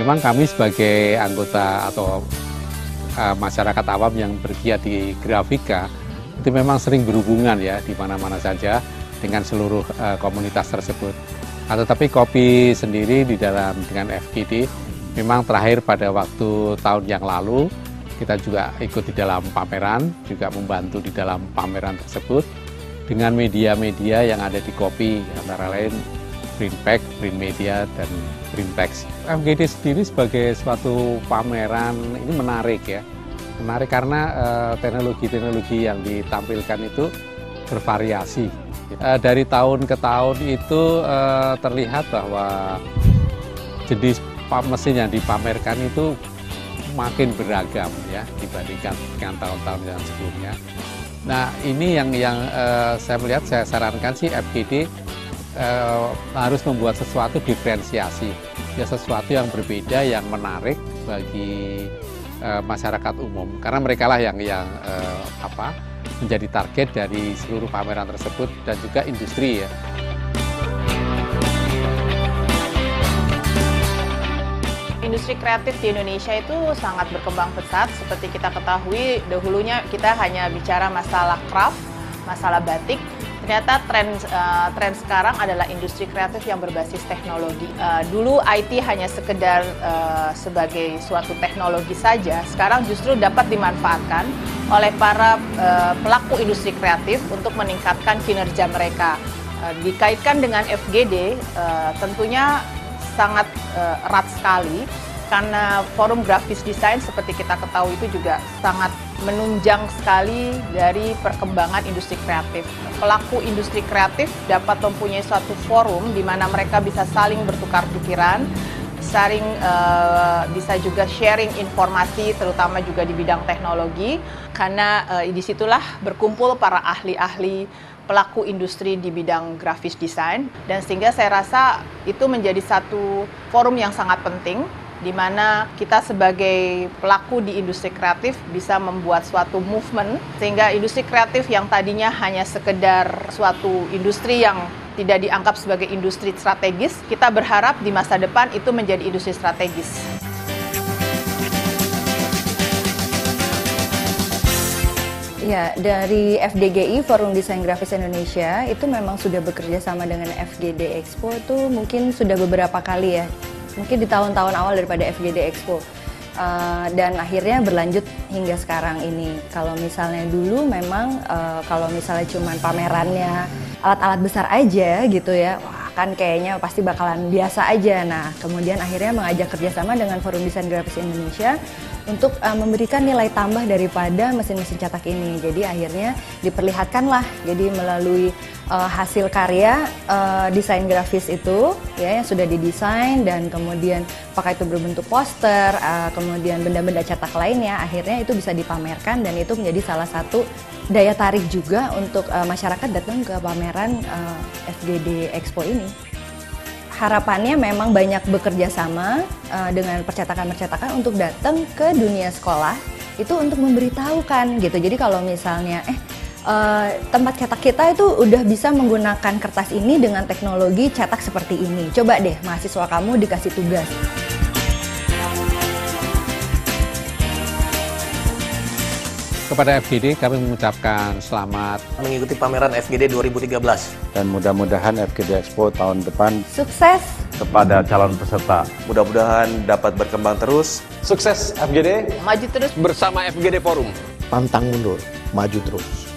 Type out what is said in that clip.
Memang kami sebagai anggota atau masyarakat awam yang bergiat di Grafika itu memang sering berhubungan ya di mana-mana saja dengan seluruh komunitas tersebut. Nah, tetapi kopi sendiri di dalam dengan FGD memang terakhir pada waktu tahun yang lalu kita juga ikut di dalam pameran, juga membantu di dalam pameran tersebut dengan media-media yang ada di kopi, antara lain print pack, print media, dan print text. FGD sendiri sebagai suatu pameran ini menarik ya, menarik karena teknologi-teknologi yang ditampilkan itu bervariasi. Dari tahun ke tahun itu terlihat bahwa jenis mesin yang dipamerkan itu makin beragam ya dibandingkan dengan tahun-tahun yang sebelumnya. Nah ini yang saya melihat, saya sarankan sih FGD harus membuat sesuatu diferensiasi, ya sesuatu yang berbeda, yang menarik bagi masyarakat umum, karena mereka lah yang menjadi target dari seluruh pameran tersebut dan juga industri ya. Industri kreatif di Indonesia itu sangat berkembang pesat. Seperti kita ketahui, dahulunya kita hanya bicara masalah craft, masalah batik. Ternyata tren sekarang adalah industri kreatif yang berbasis teknologi. Dulu IT hanya sekedar sebagai suatu teknologi saja, sekarang justru dapat dimanfaatkan oleh para pelaku industri kreatif untuk meningkatkan kinerja mereka. Dikaitkan dengan FGD tentunya sangat erat sekali, karena Forum Grafis Desain seperti kita ketahui itu juga sangat menunjang sekali dari perkembangan industri kreatif. Pelaku industri kreatif dapat mempunyai suatu forum di mana mereka bisa saling bertukar pikiran, bisa juga sharing informasi, terutama juga di bidang teknologi, karena disitulah berkumpul para ahli-ahli pelaku industri di bidang grafis desain, dan sehingga saya rasa itu menjadi satu forum yang sangat penting, di mana kita sebagai pelaku di industri kreatif bisa membuat suatu movement, sehingga industri kreatif yang tadinya hanya sekedar suatu industri yang tidak dianggap sebagai industri strategis, kita berharap di masa depan itu menjadi industri strategis. Ya, dari FDGI, Forum Desain Grafis Indonesia, itu memang sudah bekerja sama dengan FGD Expo itu mungkin sudah beberapa kali ya. Mungkin di tahun-tahun awal daripada FGD Expo, dan akhirnya berlanjut hingga sekarang ini. Kalau misalnya dulu memang kalau misalnya cuman pamerannya alat-alat besar aja gitu ya, wah kan kayaknya pasti bakalan biasa aja. Nah kemudian akhirnya mengajak kerjasama dengan Forum Desain Grafis Indonesia untuk memberikan nilai tambah daripada mesin-mesin cetak ini. Jadi akhirnya diperlihatkanlah, jadi melalui hasil karya desain grafis itu ya yang sudah didesain, dan kemudian apakah itu berbentuk poster, kemudian benda-benda cetak lainnya, akhirnya itu bisa dipamerkan, dan itu menjadi salah satu daya tarik juga untuk masyarakat datang ke pameran FGD Expo ini. Harapannya memang banyak bekerja sama dengan percetakan-percetakan untuk datang ke dunia sekolah itu untuk memberitahukan gitu. Jadi kalau misalnya tempat cetak kita itu udah bisa menggunakan kertas ini dengan teknologi cetak seperti ini, coba deh mahasiswa kamu dikasih tugas. Kepada FGD kami mengucapkan selamat mengikuti pameran FGD 2013, dan mudah-mudahan FGD Expo tahun depan sukses kepada calon peserta, mudah-mudahan dapat berkembang terus. Sukses FGD, maju terus bersama FGD Forum. Pantang mundur, maju terus.